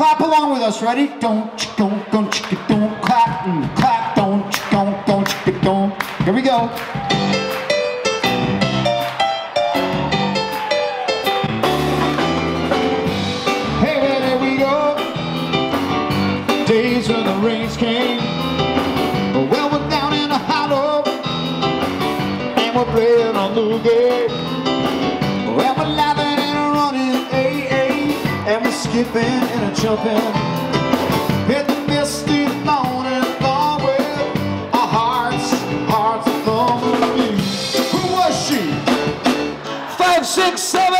clap along with us. Ready? Don't clap and clap. Don't. Here we go. Hey, there we go. Days when the rains came. Well, we're down in a hollow, and we're playing a new game. Well, we're laughing and running, and we're skipping and jumping in the misty morning. Our hearts are thumping. Who was she? 5, 6, 7.